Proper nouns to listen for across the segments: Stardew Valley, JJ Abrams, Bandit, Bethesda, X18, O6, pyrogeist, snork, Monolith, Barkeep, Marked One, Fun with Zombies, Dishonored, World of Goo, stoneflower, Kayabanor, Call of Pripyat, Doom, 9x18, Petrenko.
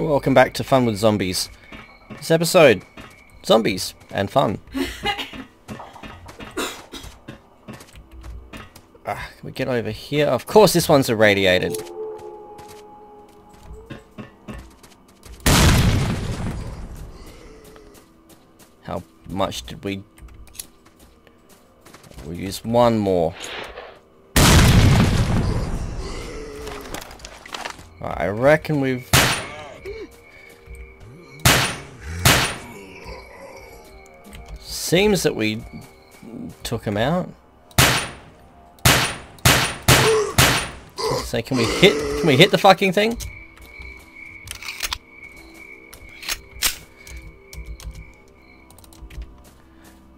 Welcome back to Fun with Zombies. This episode, zombies and fun. Can we get over here? Of course this one's irradiated. How much did we... We'll use one more. Right, I reckon we've... Seems that we took him out. So can we hit the fucking thing?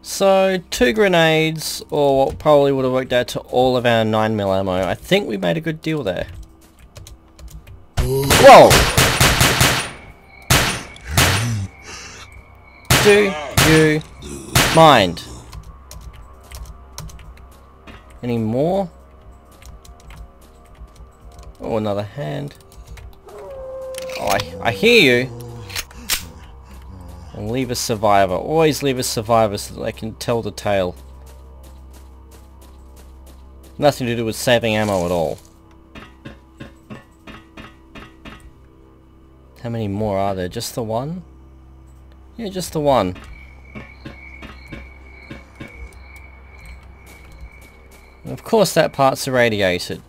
So 2 grenades, or what probably would have worked out to all of our 9mm ammo. I think we made a good deal there. Whoa! Do you mind? Any more? Oh, another hand. Oh, I hear you. And leave a survivor. Always leave a survivor so that they can tell the tale. Nothing to do with saving ammo at all. How many more are there? Just the one? Yeah, just the one. And of course that part's irradiated.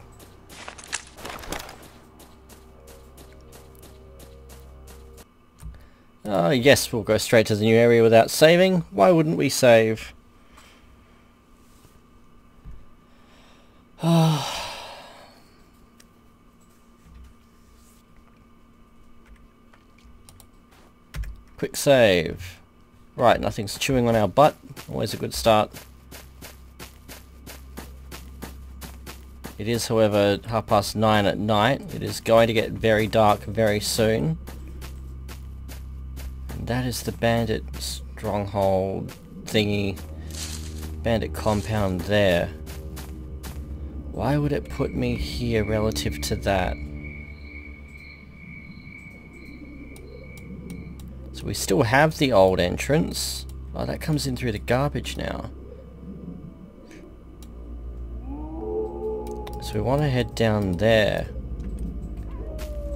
Yes, we'll go straight to the new area without saving. Why wouldn't we save? Quick save. Right, nothing's chewing on our butt. Always a good start. It is, however, 9:30 at night. It is going to get very dark very soon. That is the bandit stronghold thingy, bandit compound there. Why would it put me here relative to that? So we still have the old entrance. Oh, that comes in through the garbage now. So we want to head down there.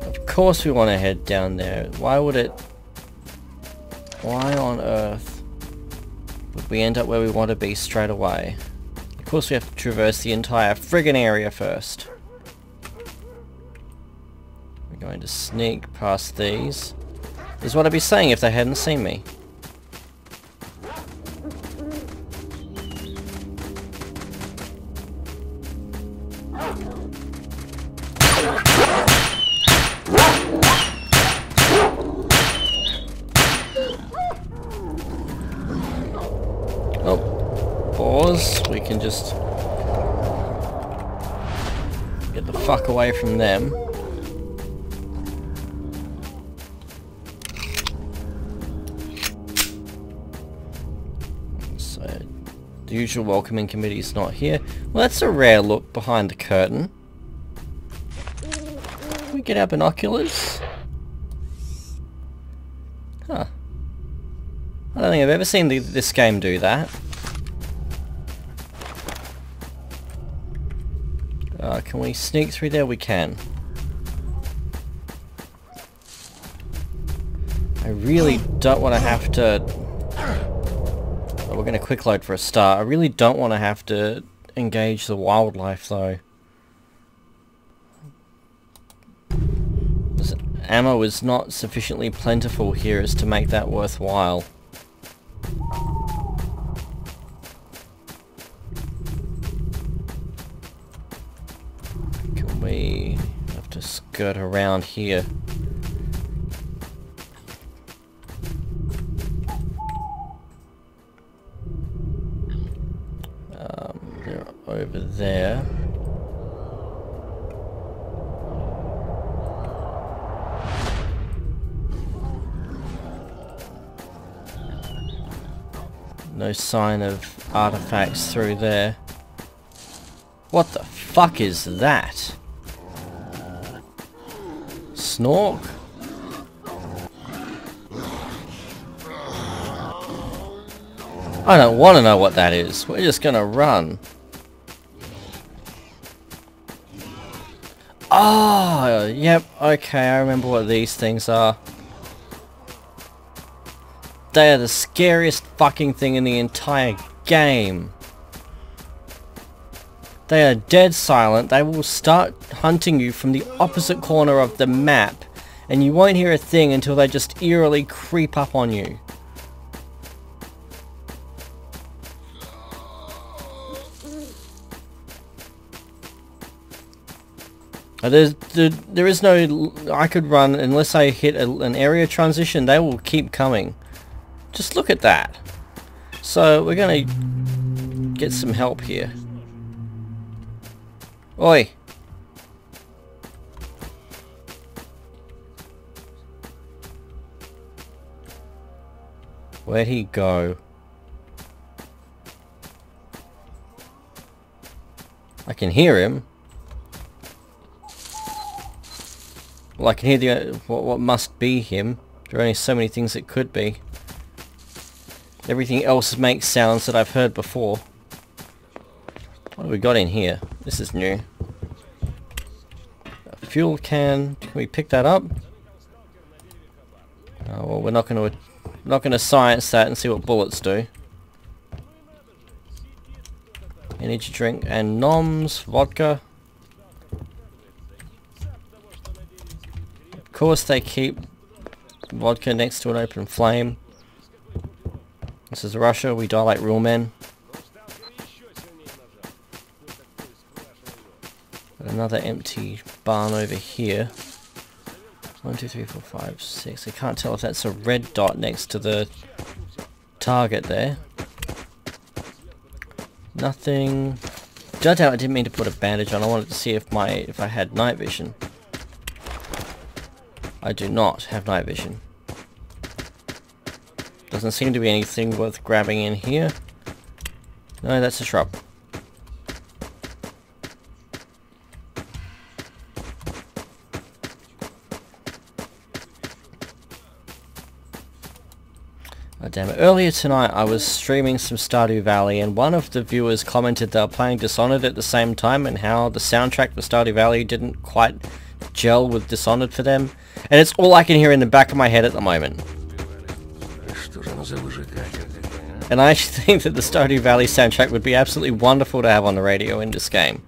Of course we want to head down there. Why would it... Why on earth would we end up where we want to be straight away? Of course we have to traverse the entire friggin' area first. We're going to sneak past these. This is what I'd be saying if they hadn't seen me. Just get the fuck away from them. So the usual welcoming committee is not here. Well, that's a rare look behind the curtain. Can we get our binoculars? Huh. I don't think I've ever seen this game do that. Can we sneak through there? We can. I really don't want to have to... Oh, we're going to quick load for a start. I really don't want to have to engage the wildlife though. This ammo is not sufficiently plentiful here as to make that worthwhile. We have to skirt around here. They're over there. No sign of artifacts through there. What the fuck is that? Snork? I don't want to know what that is. We're just gonna run. Oh, yep, okay, I remember what these things are. They are the scariest fucking thing in the entire game. They are dead silent. They will start hunting you from the opposite corner of the map, and you won't hear a thing until they just eerily creep up on you. There is no... I could run unless I hit an area transition. They will keep coming. Just look at that. So we're gonna get some help here. Oi! Where'd he go? I can hear him. Well, I can hear the what must be him. There are only so many things it could be. Everything else makes sounds that I've heard before. What have we got in here? This is new. A fuel can. Can we pick that up? Oh, well, we're not going to science that and see what bullets do. Energy drink and noms, vodka. Of course they keep vodka next to an open flame. This is Russia, we die like real men. Got another empty barn over here. 1, 2, 3, 4, 5, 6. I can't tell if that's a red dot next to the target there. Nothing. Turns out I didn't mean to put a bandage on. I wanted to see if I had night vision. I do not have night vision. Doesn't seem to be anything worth grabbing in here. No, that's a shrub. Oh, damn it. Earlier tonight I was streaming some Stardew Valley and one of the viewers commented they were playing Dishonored at the same time and how the soundtrack for Stardew Valley didn't quite gel with Dishonored for them. And it's all I can hear in the back of my head at the moment. And I actually think that the Stardew Valley soundtrack would be absolutely wonderful to have on the radio in this game.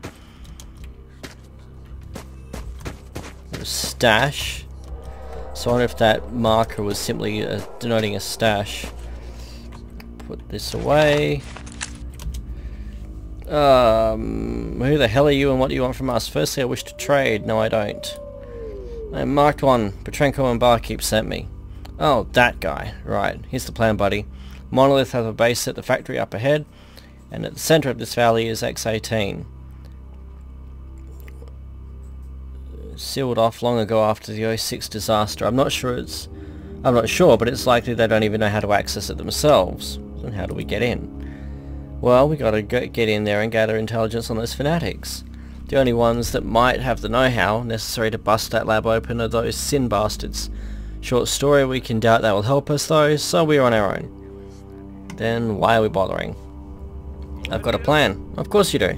There's stash. So I wonder if that marker was simply denoting a stash. Put this away. Who the hell are you and what do you want from us? Firstly, I wish to trade. No, I don't. I'm Marked One. Petrenko and Barkeep sent me. Oh, that guy. Right, here's the plan, buddy. Monolith has a base at the factory up ahead, and at the center of this valley is X18. Sealed off long ago after the O6 disaster. I'm not sure, but it's likely they don't even know how to access it themselves. Then how do we get in? Well, we gotta get in there and gather intelligence on those fanatics. The only ones that might have the know-how necessary to bust that lab open are those sin bastards. Short story, we can doubt that will help us though, so we're on our own. Then why are we bothering? I've got a plan. Of course you do.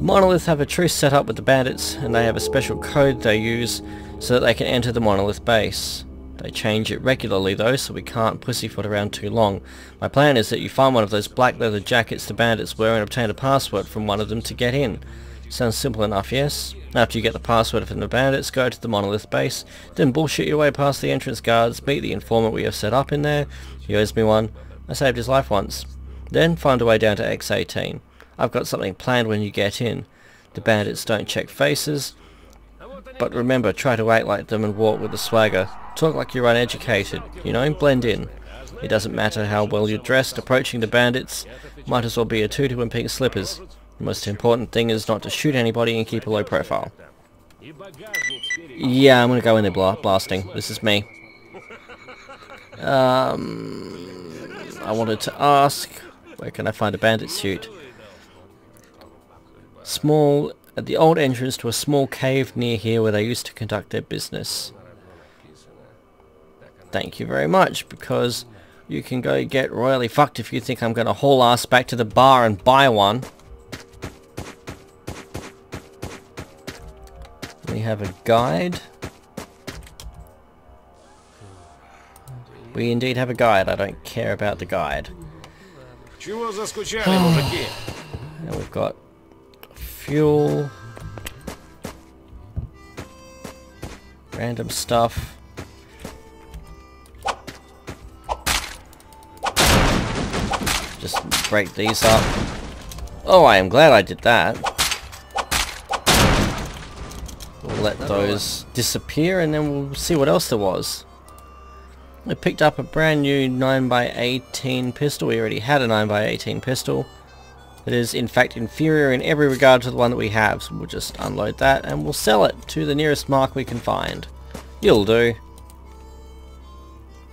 Monolith have a truce set up with the bandits, and they have a special code they use so that they can enter the Monolith base. They change it regularly though, so we can't pussyfoot around too long. My plan is that you find one of those black leather jackets the bandits wear and obtain a password from one of them to get in. Sounds simple enough, yes? After you get the password from the bandits, go to the Monolith base, then bullshit your way past the entrance guards, beat the informant we have set up in there. He owes me one. I saved his life once. Then find a way down to X18. I've got something planned when you get in. The bandits don't check faces, but remember, try to act like them and walk with a swagger. Talk like you're uneducated, you know, blend in. It doesn't matter how well you're dressed, approaching the bandits might as well be a tutu and pink slippers. The most important thing is not to shoot anybody and keep a low profile. Yeah, I'm gonna go in there blasting. This is me. I wanted to ask, where can I find a bandit suit? Small, at the old entrance to a small cave near here where they used to conduct their business. Thank you very much, because You can go get royally fucked if you think I'm gonna haul ass back to the bar and buy one. We have a guide. We indeed have a guide. I don't care about the guide. And we've got fuel, random stuff. Just break these up. Oh, I am glad I did that. We'll let those disappear and then we'll see what else there was. We picked up a brand new 9x18 pistol. We already had a 9x18 pistol. It is in fact inferior in every regard to the one that we have, so we'll just unload that and we'll sell it to the nearest mark we can find. You'll do.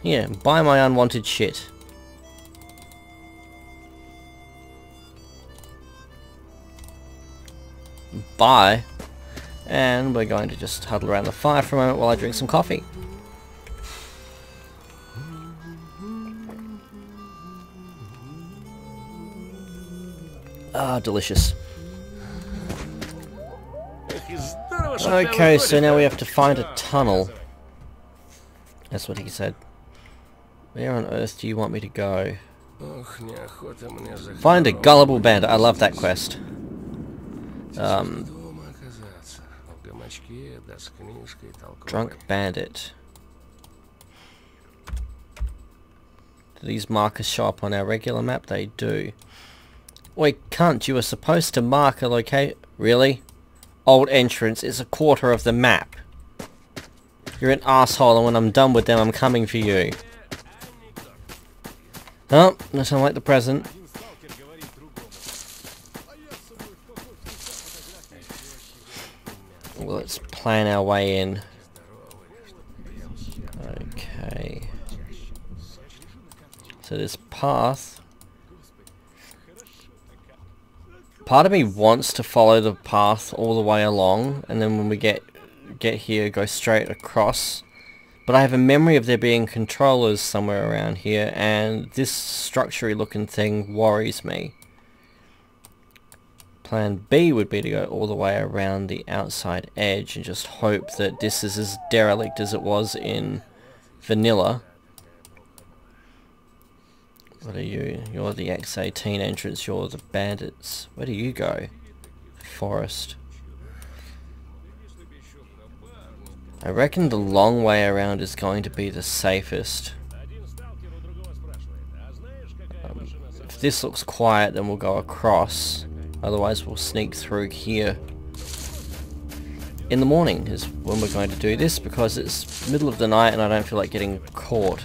Yeah, buy my unwanted shit. Bye. And we're going to just huddle around the fire for a moment while I drink some coffee. Ah, delicious. Okay, so now we have to find a tunnel. That's what he said. Where on earth do you want me to go? Find a gullible bandit. I love that quest. Drunk bandit. Do these markers show up on our regular map? They do. Oi, cunt, you were supposed to mark a location. Really? Old entrance is a quarter of the map. You're an asshole, and when I'm done with them, I'm coming for you. Oh, not unlike the present. Let's plan our way in. Okay. So this path... Part of me wants to follow the path all the way along, and then when we get here, go straight across. But I have a memory of there being controllers somewhere around here, and this structure-y looking thing worries me. Plan B would be to go all the way around the outside edge and just hope that this is as derelict as it was in vanilla. What are you? You're the X18 entrance, you're the bandits. Where do you go? Forest. I reckon the long way around is going to be the safest. If this looks quiet, then we'll go across. Otherwise, we'll sneak through here. In the morning is when we're going to do this, because it's middle of the night and I don't feel like getting caught.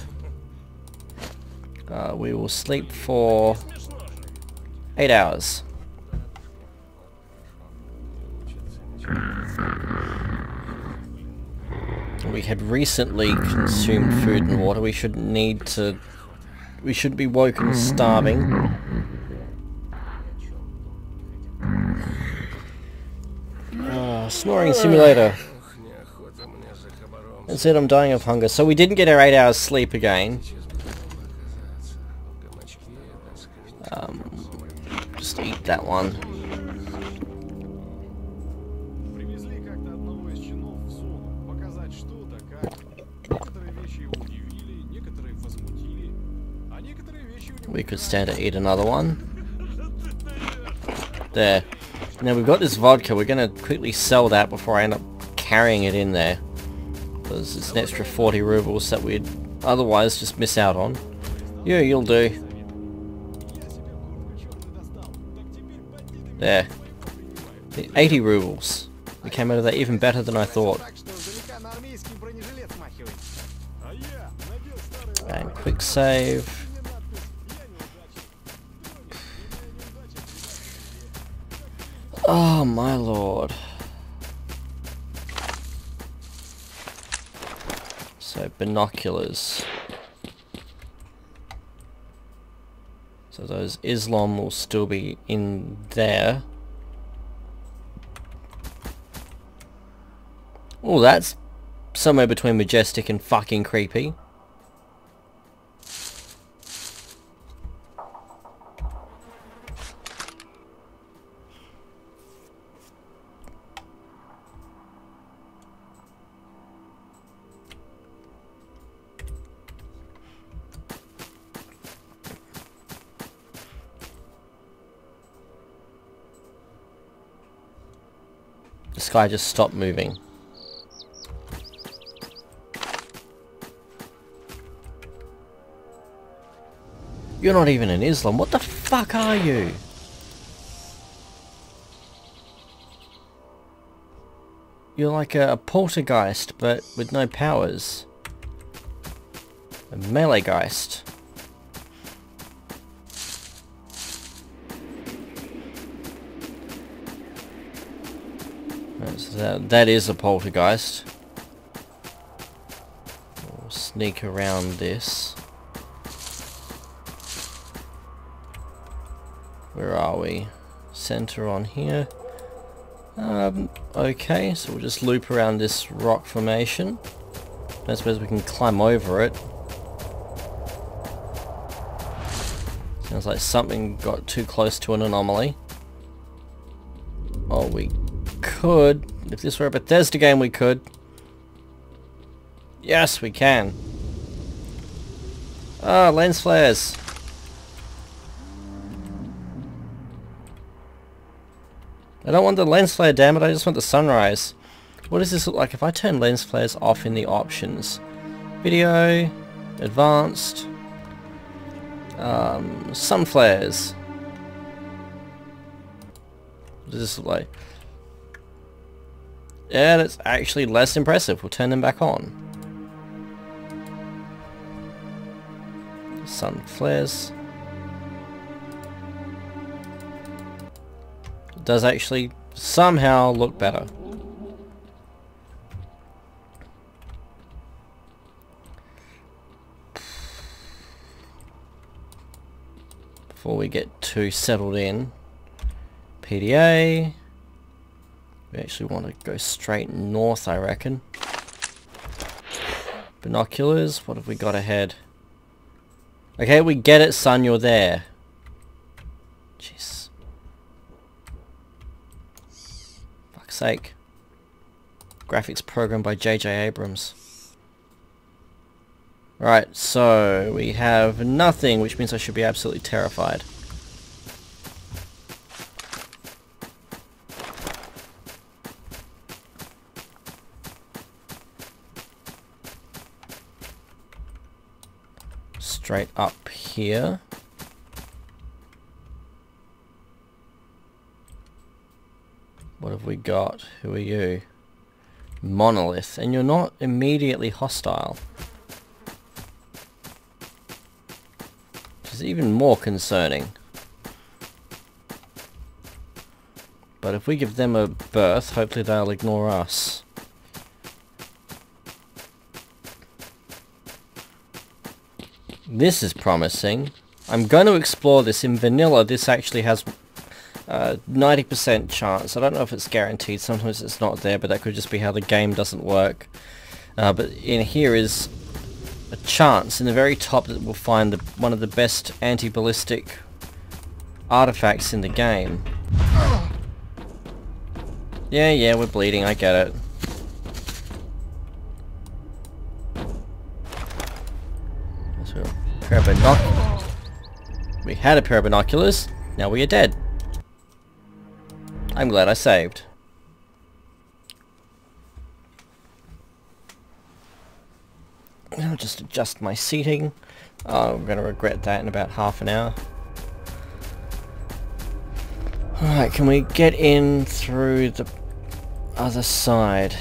We will sleep for 8 hours. We had recently consumed food and water. We shouldn't need to... We shouldn't be woken starving. Snoring simulator. That's it, I'm dying of hunger. So we didn't get our 8 hours sleep again. Just eat that one. We could stand to eat another one. There. Now we've got this vodka, we're going to quickly sell that before I end up carrying it in there. Because it's an extra 40 rubles that we'd otherwise just miss out on. Yeah, you'll do. There. 80 rubles. We came out of that even better than I thought. And quick save. Oh my lord. So binoculars. So those Islam will still be in there. Oh, that's somewhere between majestic and fucking creepy. sky just stopped moving. You're not even in Islam. What the fuck are you? You're like a poltergeist, but with no powers. A meleegeist. So that is a poltergeist. We'll sneak around this. Where are we? Center on here. Okay, so we'll just loop around this rock formation. I suppose we can climb over it. Sounds like something got too close to an anomaly. Oh, we could. If this were a Bethesda game, we could. Yes, we can. Ah, lens flares. I don't want the lens flare, damn it, I just want the sunrise. What does this look like if I turn lens flares off in the options? Video, advanced, sun flares. What does this look like? Yeah, that's actually less impressive. We'll turn them back on. Sun flares. Does actually somehow look better. Before we get too settled in, PDA, we actually want to go straight north, I reckon. Binoculars, what have we got ahead? Okay, we get it, son, you're there. Jeez. Sake. Graphics program by JJ Abrams. Right, so we have nothing, which means I should be absolutely terrified. Straight up here. What have we got? Who are you? Monolith. And you're not immediately hostile. Which is even more concerning. But if we give them a berth, hopefully they'll ignore us. This is promising. I'm going to explore this. In vanilla, this actually has 90% chance. I don't know if it's guaranteed, sometimes it's not there, but that could just be how the game doesn't work. But in here is a chance in the very top that we'll find one of the best anti-ballistic artifacts in the game. Yeah, we're bleeding, I get it. So, we had a pair of binoculars, now we are dead. I'm glad I saved. I'll just adjust my seating. Oh, I'm going to regret that in about half an hour. Alright, can we get in through the other side?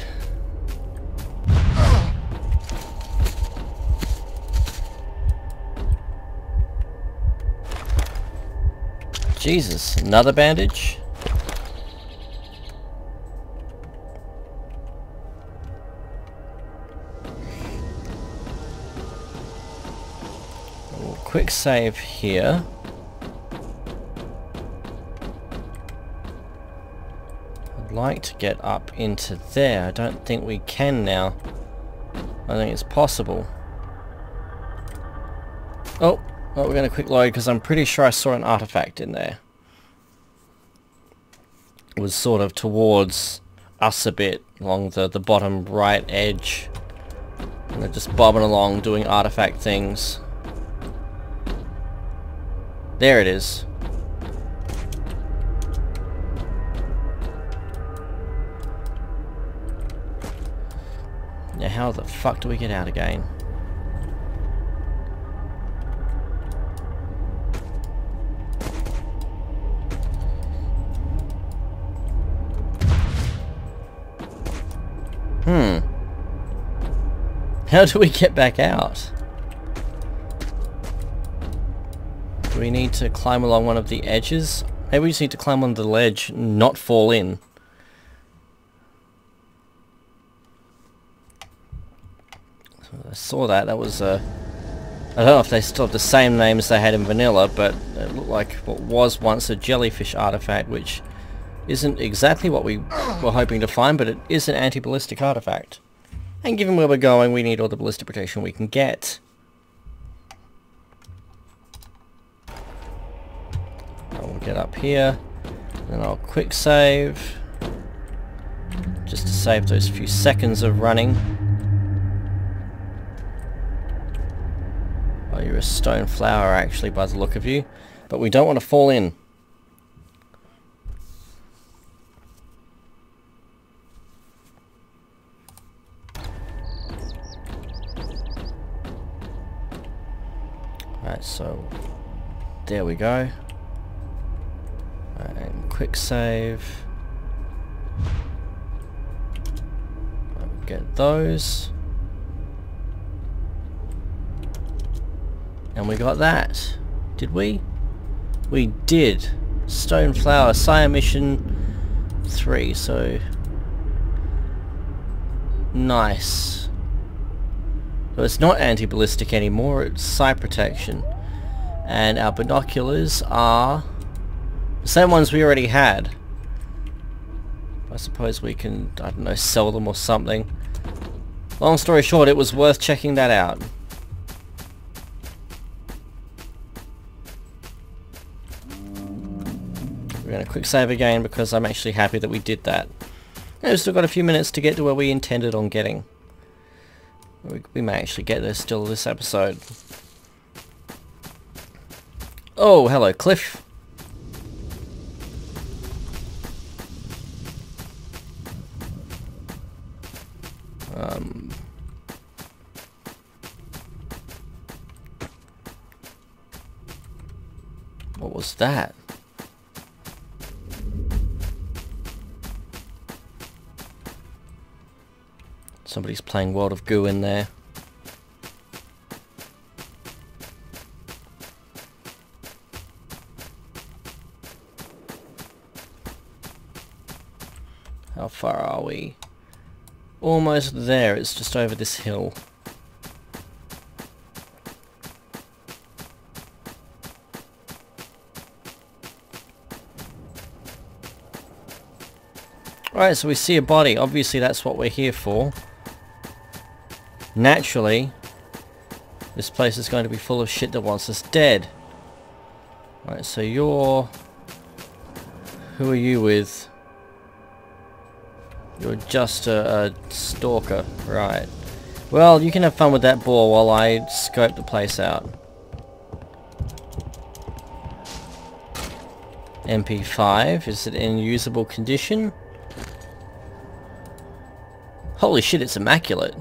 Jesus, another bandage? Quick save here. I'd like to get up into there. I don't think we can now. I think it's possible. Oh, well, we're going to quick load because I'm pretty sure I saw an artifact in there. It was sort of towards us a bit, along the bottom right edge. And they're just bobbing along doing artifact things. There it is. how the fuck do we get out again? How do we get back out? Do we need to climb along one of the edges? Maybe we just need to climb on the ledge, not fall in. So I saw that. That was a... I don't know if they still have the same name as they had in vanilla, but it looked like what was once a jellyfish artifact, which isn't exactly what we were hoping to find, but it is an anti-ballistic artifact. And given where we're going, we need all the ballistic protection we can get. I'll get up here, then I'll quick save, just to save those few seconds of running. Oh, you're a stone flower actually by the look of you, but we don't want to fall in. Alright, so there we go. Right, and quick save. Right, we'll get those. And we got that. Did we? We did. Stoneflower, Sire Mission 3, so... nice. So it's not anti-ballistic anymore, it's side protection. And our binoculars are the same ones we already had. I suppose we can, I don't know, sell them or something. Long story short, it was worth checking that out. We're going to quick save again because I'm actually happy that we did that. And we've still got a few minutes to get to where we intended on getting. We may actually get there still this episode. Oh, hello, Cliff. What was that? Somebody's playing World of Goo in there. How far are we? Almost there, it's just over this hill. Alright, so we see a body, obviously that's what we're here for. Naturally, this place is going to be full of shit that wants us dead. Right, so you're... who are you with? You're just a stalker, right. Well, you can have fun with that ball while I scope the place out. MP5, is it in usable condition? Holy shit, it's immaculate.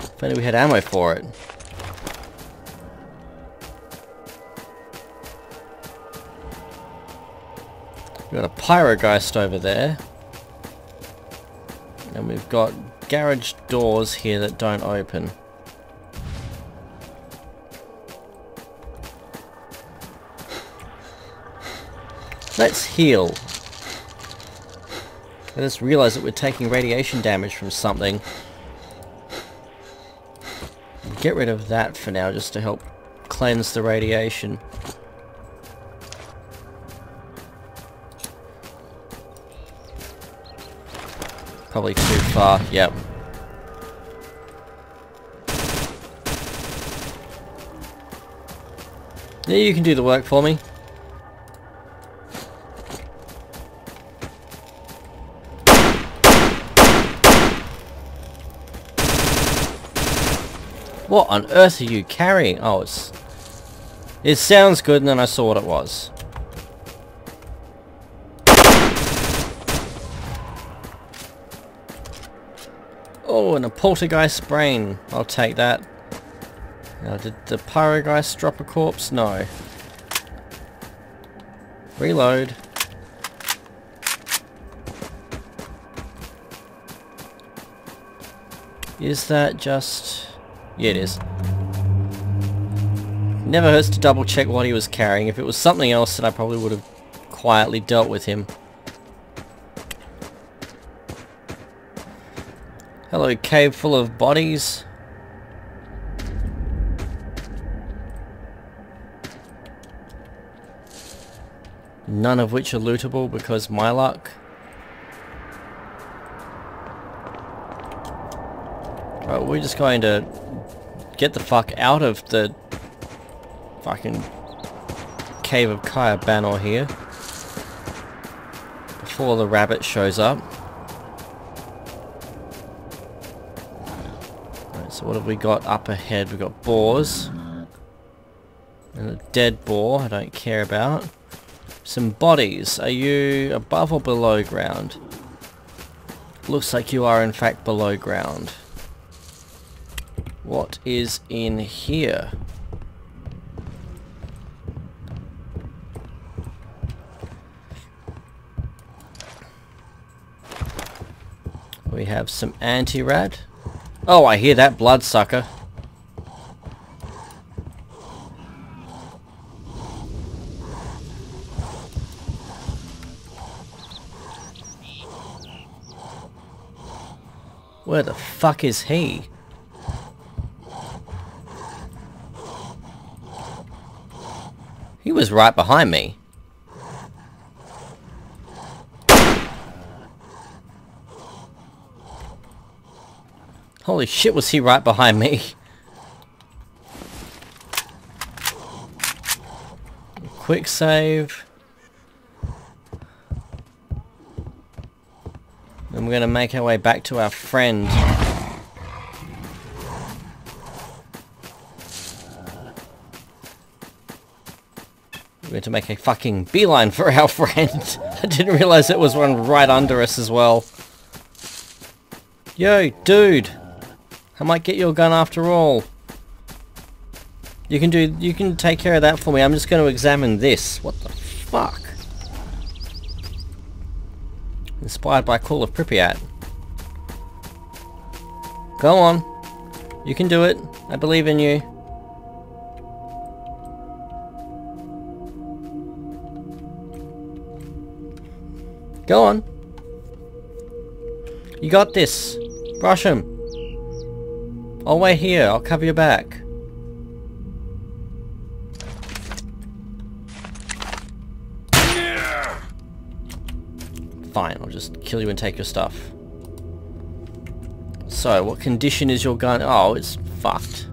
If only we had ammo for it. We've got a pyrogeist over there. And we've got garage doors here that don't open. Let's heal. I just realized that we're taking radiation damage from something. Get rid of that for now, just to help cleanse the radiation. Probably too far, yep. Yeah, you can do the work for me. What on earth are you carrying? Oh, it's... it sounds good, and then I saw what it was. Oh, and a poltergeist sprain. I'll take that. Now, did the pyrogeist drop a corpse? No. Reload. Is that just... yeah, it is. Never hurts to double check what he was carrying. If it was something else, then I probably would have quietly dealt with him. Hello, cave full of bodies. None of which are lootable because my luck. Right, we're just going to get the fuck out of the fucking cave of Kayabanor here before the rabbit shows up. Right, so what have we got up ahead? We've got boars and a dead boar I don't care about. Some bodies. Are you above or below ground? Looks like you are in fact below ground. What is in here? We have some anti-rat. Oh, I hear that bloodsucker. Where the fuck is he? He was right behind me. Holy shit, was he right behind me? Quick save. And we're going to make our way back to our friend. We're going to make a fucking beeline for our friend. I didn't realize there was one right under us as well. Yo, dude! I might get your gun after all. You can take care of that for me. I'm just going to examine this. What the fuck? Inspired by Call of Pripyat. Go on. You can do it. I believe in you. Go on. You got this. Rush him. I'll wait here, I'll cover your back. Yeah. Fine, I'll just kill you and take your stuff. So, what condition is your gun? Oh, it's fucked.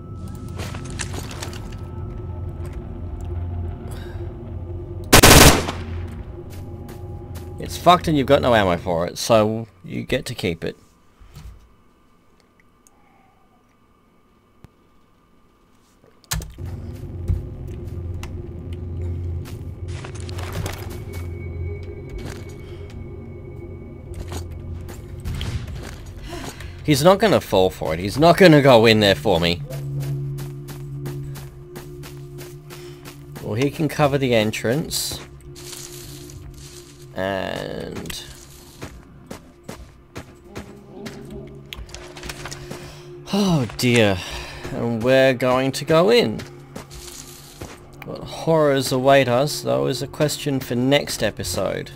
It's fucked and you've got no ammo for it, so you get to keep it. He's not gonna fall for it. He's not gonna go in there for me. Well, he can cover the entrance. And... oh dear. And we're going to go in. What horrors await us, though, is a question for next episode.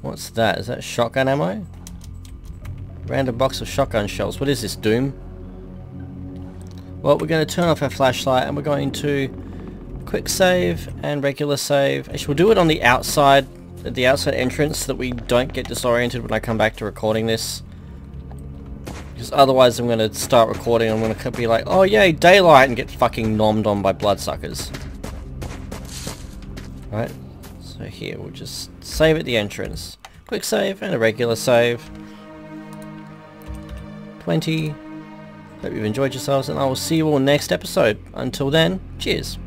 What's that? Is that shotgun ammo? Random box of shotgun shells. What is this, Doom? Well, we're going to turn off our flashlight and we're going to quick save and regular save. Actually, we'll do it on the outside, at the outside entrance, so that we don't get disoriented when I come back to recording this. Because otherwise I'm going to start recording and I'm going to be like, oh yay, daylight, and get fucking nommed on by bloodsuckers. Right? So here, we'll just save at the entrance. Quick save and a regular save. 20. Hope you've enjoyed yourselves, and I will see you all next episode. Until then, cheers.